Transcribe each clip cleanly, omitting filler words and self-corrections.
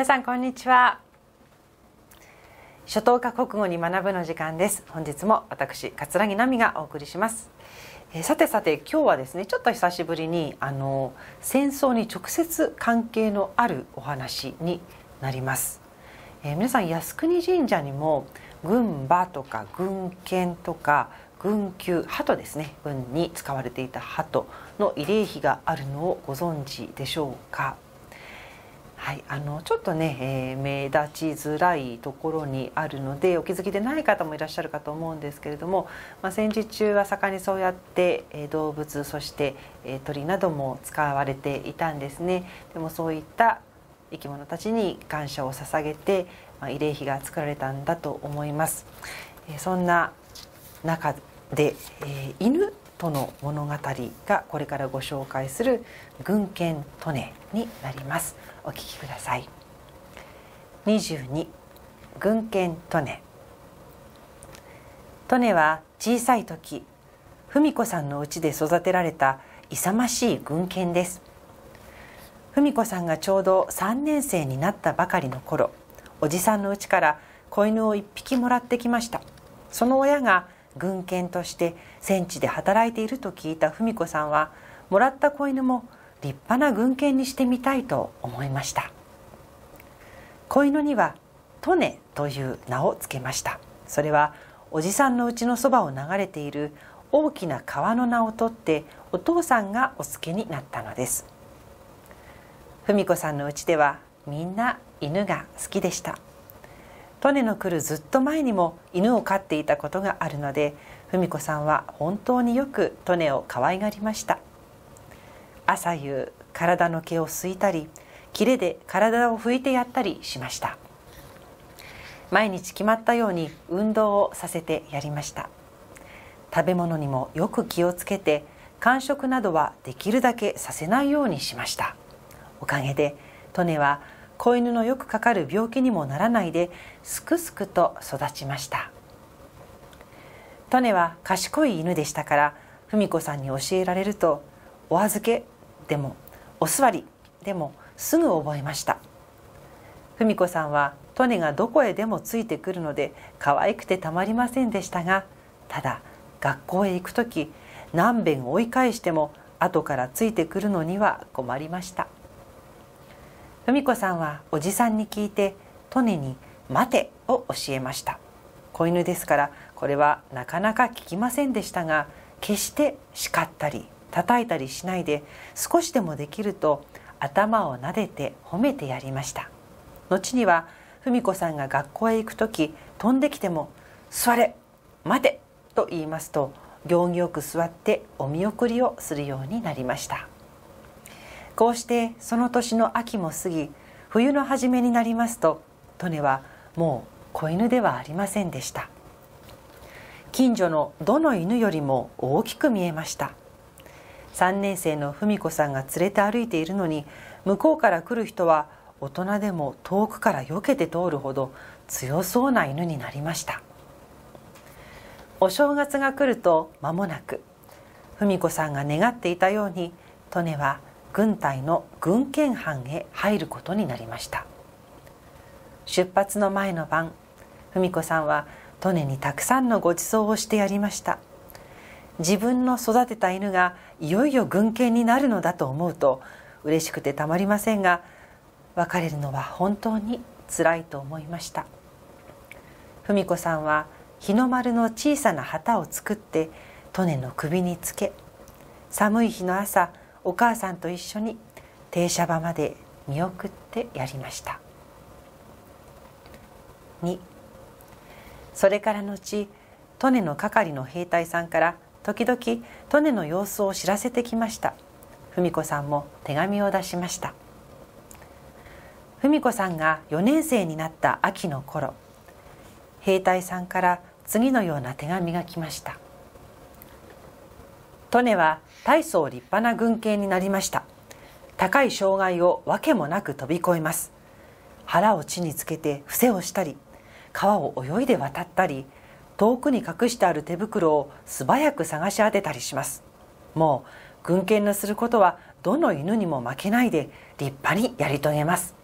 皆さんこんにちは。初等科国語に学ぶの時間です。本日も私桂木奈美がお送りします。さて今日はですね、ちょっと久しぶりに戦争に直接関係のあるお話になります。皆さん靖国神社にも軍馬とか軍犬とか軍球、鳩ですね、軍に使われていた鳩の慰霊碑があるのをご存知でしょうか。はい、ちょっとね、目立ちづらいところにあるのでお気づきでない方もいらっしゃるかと思うんですけれども、戦時中は盛んにそうやって、動物そして、鳥なども使われていたんですね。でもそういった生き物たちに感謝を捧げて、慰霊碑が作られたんだと思います。そんな中で、犬との物語がこれからご紹介する「軍犬トネ」になります。お聞きください。22、軍犬トネ。トネは小さい時、文子さんの家で育てられた勇ましい軍犬です。文子さんがちょうど3年生になったばかりの頃、おじさんの家から子犬を1匹もらってきました。その親が軍犬として戦地で働いていると聞いた文子さんは、もらった子犬も立派な軍犬にしてみたいと思いました。子犬にはトネという名を付けました。それはおじさんの家のそばを流れている大きな川の名を取って、お父さんがお付けになったのです。文子さんの家ではみんな犬が好きでした。トネの来るずっと前にも犬を飼っていたことがあるので、文子さんは本当によくトネを可愛がりました。朝夕体の毛をすいたり、キレで体を拭いてやったりしました。毎日決まったように運動をさせてやりました。食べ物にもよく気をつけて、間食などはできるだけさせないようにしました。おかげでトネは子犬のよくかかる病気にもならないですくすくと育ちました。トネは賢い犬でしたから、文子さんに教えられるとお預けでもお座りでもすぐ覚えました。文子さんはトネがどこへでもついてくるので可愛くてたまりませんでしたが、ただ学校へ行く時、何べん追い返しても後からついてくるのには困りました。文子さんはおじさんに聞いてトネに「待て」を教えました。子犬ですからこれはなかなか聞きませんでしたが、決して叱ったり叩いたりしないで、少しでもできると頭を撫でて褒めてやりました。後には文子さんが学校へ行く時、飛んできても「座れ!」「待て!」と言いますと、行儀よく座ってお見送りをするようになりました。こうしてその年の秋も過ぎ、冬の初めになりますと、トネはもう子犬ではありませんでした。近所のどの犬よりも大きく見えました。3年生の文子さんが連れて歩いているのに、向こうから来る人は大人でも遠くから避けて通るほど強そうな犬になりました。お正月が来ると間もなく、文子さんが願っていたようにトネは軍隊の軍犬班へ入ることになりました。出発の前の晩、文子さんはトネにたくさんのご馳走をしてやりました。自分の育てた犬がいよいよ軍犬になるのだと思うと嬉しくてたまりませんが、別れるのは本当につらいと思いました。文子さんは日の丸の小さな旗を作ってトネの首につけ、寒い日の朝、お母さんと一緒に停車場まで見送ってやりました。2、それからのちトネの係の兵隊さんから時々トネの様子を知らせてきました。文子さんも手紙を出しました。文子さんが4年生になった秋の頃、兵隊さんから次のような手紙が来ました。トネは大層立派な軍犬になりました。高い障害をわけもなく飛び越えます。腹を地につけて伏せをしたり、川を泳いで渡ったり、遠くに隠してある手袋を素早く探し当てたりします。もう軍犬のすることはどの犬にも負けないで立派にやり遂げます。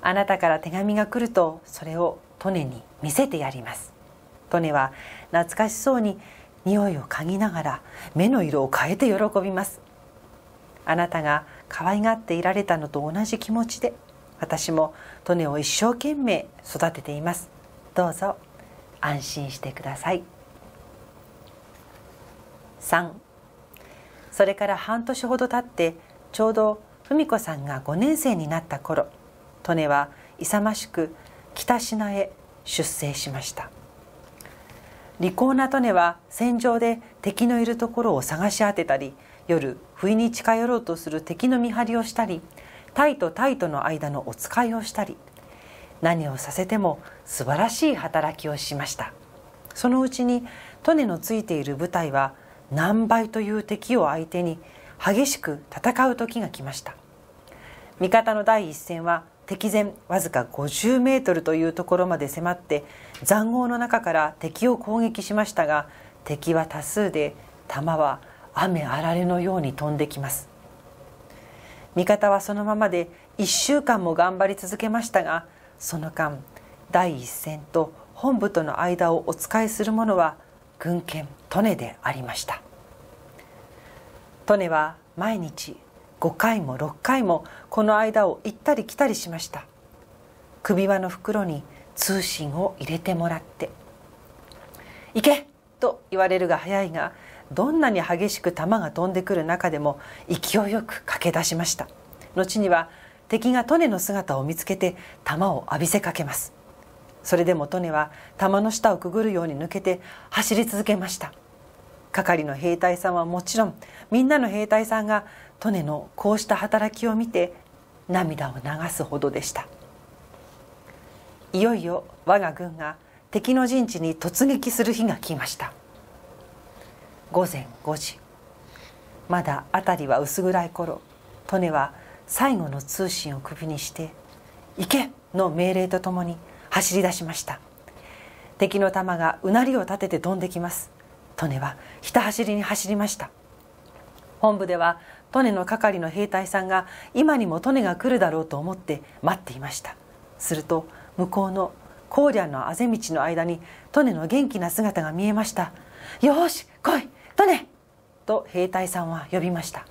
あなたから手紙が来るとそれをトネに見せてやります。トネは懐かしそうに匂いを嗅ぎながら目の色を変えて喜びます。あなたが可愛がっていられたのと同じ気持ちで私もトネを一生懸命育てています。どうぞ安心してください。3、それから半年ほど経ってちょうど文子さんが5年生になった頃、トネは勇ましく北シナへ出征しました。利口なトネは戦場で敵のいるところを探し当てたり、夜不意に近寄ろうとする敵の見張りをしたり、タイとタイとの間のお使いをしたり、何をさせても素晴らしい働きをしました。そのうちにトネのついている部隊は何倍という敵を相手に激しく戦う時が来ました。味方の第一線は敵前わずか50メートルというところまで迫って塹壕の中から敵を攻撃しましたが、敵は多数で弾は雨あられのように飛んできます。味方はそのままで1週間も頑張り続けましたが、その間第一線と本部との間をお使いする者は軍犬トネでありました。トネは毎日5回も6回もこの間を行ったり来たりしました。首輪の袋に通信を入れてもらって「行け!」と言われるが早いが、どんなに激しく弾が飛んでくる中でも勢いよく駆け出しました。後には敵がトネの姿を見つけて弾を浴びせかけます。それでもトネは弾の下をくぐるように抜けて走り続けました。係の兵隊さんはもちろん、みんなの兵隊さんがトネのこうした働きを見て涙を流すほどでした。いよいよ我が軍が敵の陣地に突撃する日が来ました。午前5時、まだ辺りは薄暗い頃、トネは最後の通信を首にして「行け!」の命令とともに走り出しました。敵の弾がうなりを立てて飛んできます。トネはひた走りに走りました。本部ではトネの係の兵隊さんが今にもトネが来るだろうと思って待っていました。すると向こうの高梁のあぜ道の間にトネの元気な姿が見えました。よし来いトネと兵隊さんは呼びました。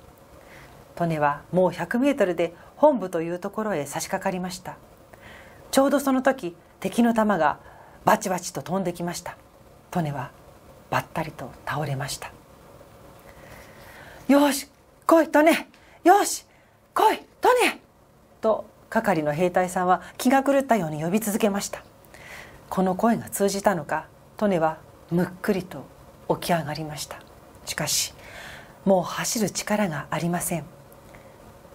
トネはもう100メートルで本部というところへ差し掛かりました。ちょうどその時敵の弾がバチバチと飛んできました。トネはばったりと倒れました。よし来いトネ、よし来いトネと係の兵隊さんは気が狂ったように呼び続けました。この声が通じたのか、トネはむっくりと起き上がりました。しかしもう走る力がありません。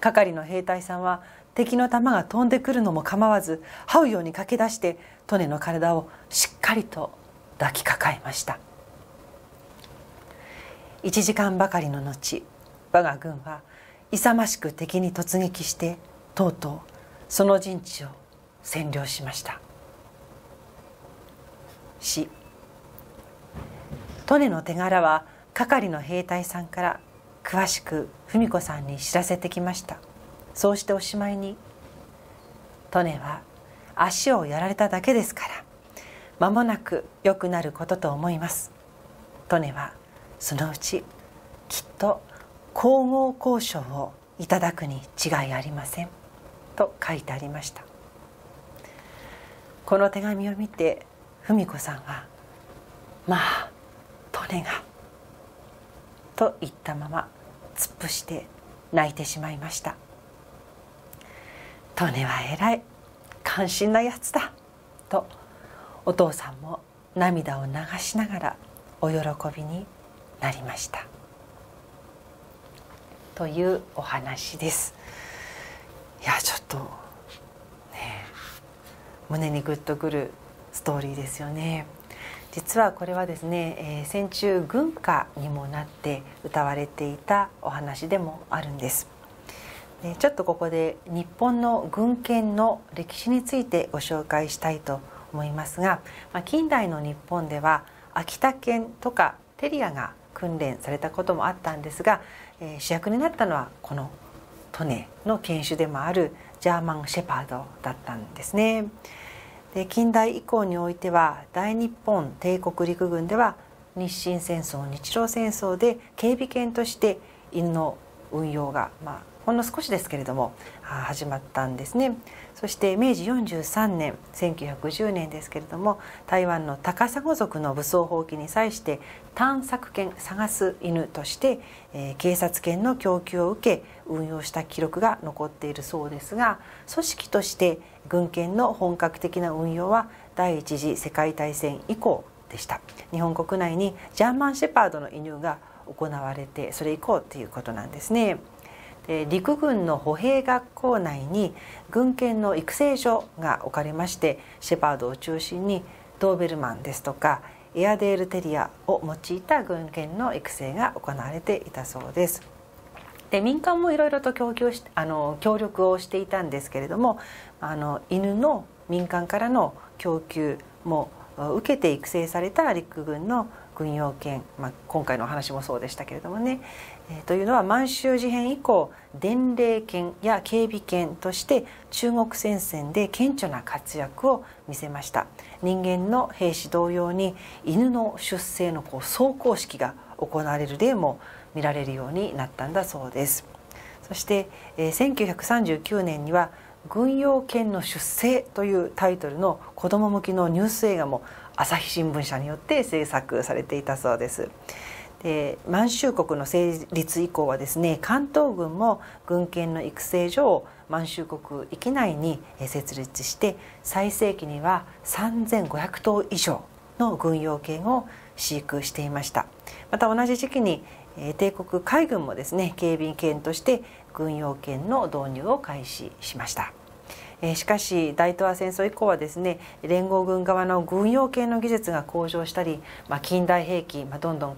係の兵隊さんは敵の弾が飛んでくるのも構わず這うように駆け出してトネの体をしっかりと抱きかかえました。1時間ばかりの後、我が軍は勇ましく敵に突撃して、とうとうその陣地を占領しました。4、トネの手柄は係の兵隊さんから詳しく文子さんに知らせてきました。そうしておしまいに、トネは足をやられただけですから間もなく良くなることと思います。トネはそのうちきっと統合交渉をいただくに違いありませんと書いてありました。この手紙を見て文子さんは「まあトネが」と言ったまま突っ伏して泣いてしまいました。トネは偉い、感心なやつだとお父さんも涙を流しながらお喜びになりましたというお話です。いやちょっとね胸にグッとくるストーリーですよね。実はこれはですね、戦中軍歌にもなって歌われていたお話でもあるんです。でちょっとここで日本の軍犬の歴史についてご紹介したいと思いますが、近代の日本では秋田犬とかテリアが訓練されたこともあったんですが、主役になったのはこのトネの犬種でもあるジャーマン・シェパードだったんですね。で、近代以降においては大日本帝国陸軍では日清戦争、日露戦争で警備犬として犬の運用が、ほんの少しですけれども始まったんですね。そして明治43年1910年ですけれども、台湾の高砂族の武装蜂起に際して探索犬、探す犬として、警察犬の供給を受け運用した記録が残っているそうですが、組織として軍犬の本格的な運用は第一次世界大戦以降でした。日本国内にジャーマンシェパードの移入が行われて、それ以降ということなんですね。陸軍の歩兵学校内に軍犬の育成所が置かれまして、シェパードを中心にドーベルマンですとかエアデールテリアを用いた軍犬の育成が行われていたそうです。で、民間もいろいろと協力をしていたんですけれども、犬の民間からの供給も受けて育成された陸軍の軍用犬、今回のお話もそうでしたけれどもね、というのは満州事変以降伝令犬や警備犬として中国戦線で顕著な活躍を見せました。人間の兵士同様に犬の出生の壮行式が行われる例も見られるようになったんだそうです。そして、1939年には「軍用犬の出生」というタイトルの子ども向きのニュース映画も朝日新聞社によって制作されていたそうです。で、満州国の成立以降はですね、関東軍も軍犬の育成所を満州国域内に設立して、最盛期には 3,500 頭以上の軍用犬を飼育していました。また同じ時期に帝国海軍もですね、警備犬として軍用犬の導入を開始しました。しかし大東亜戦争以降はですね、連合軍側の軍用犬の技術が向上したり、近代兵器、どんどん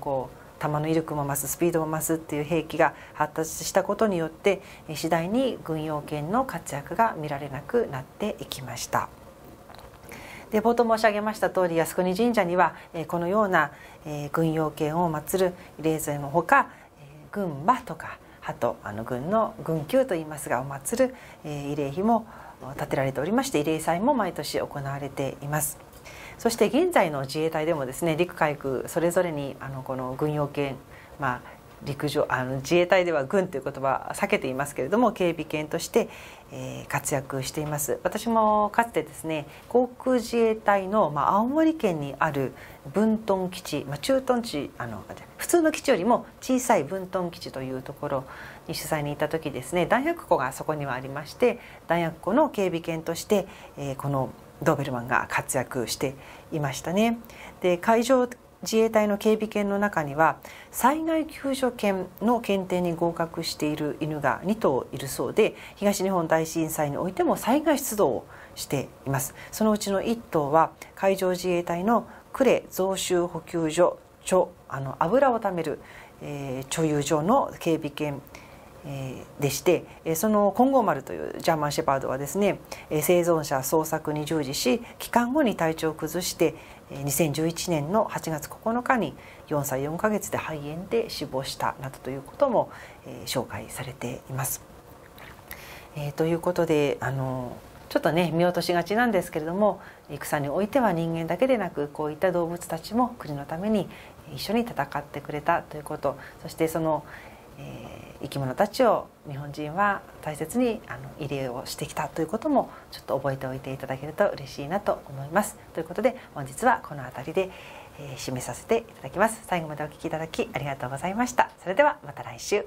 弾の威力も増す、スピードも増すっていう兵器が発達したことによって、次第に軍用犬の活躍が見られなくなっていきました。で、冒頭申し上げました通り、靖国神社にはこのような軍用犬を祀る慰霊祭のほか、軍馬とか鳩、軍の軍級といいますが、お祀る慰霊碑も建てられておりまして、慰霊祭も毎年行われています。そして現在の自衛隊でもですね、陸海空それぞれにこの軍用犬、陸上自衛隊では軍という言葉は避けていますけれども、警備犬として、活躍しています。私もかつてですね、航空自衛隊の、青森県にある分屯基地、駐屯地、普通の基地よりも小さい分屯基地というところに取材に行った時ですね、弾薬庫がそこにはありまして、弾薬庫の警備犬として、このドーベルマンが活躍していましたね。で、海上自衛隊の警備犬の中には災害救助犬の検定に合格している犬が2頭いるそうで、東日本大震災においても災害出動をしています。そのうちの1頭は海上自衛隊の呉増収補給所油をためる、貯油所の警備犬でして、その金剛丸というジャーマンシェパードはですね、生存者捜索に従事し、帰還後に体調を崩して2011年の8月9日に4歳4ヶ月で肺炎で死亡したなどということも紹介されています。ということで、ちょっとね、見落としがちなんですけれども、戦においては人間だけでなくこういった動物たちも国のために一緒に戦ってくれたということ、そしてその生き物たちを日本人は大切に慰霊をしてきたということもちょっと覚えておいていただけると嬉しいなと思います。ということで本日はこの辺りで締めさせていただきます。最後までお聞きいただきありがとうございました。それではまた来週。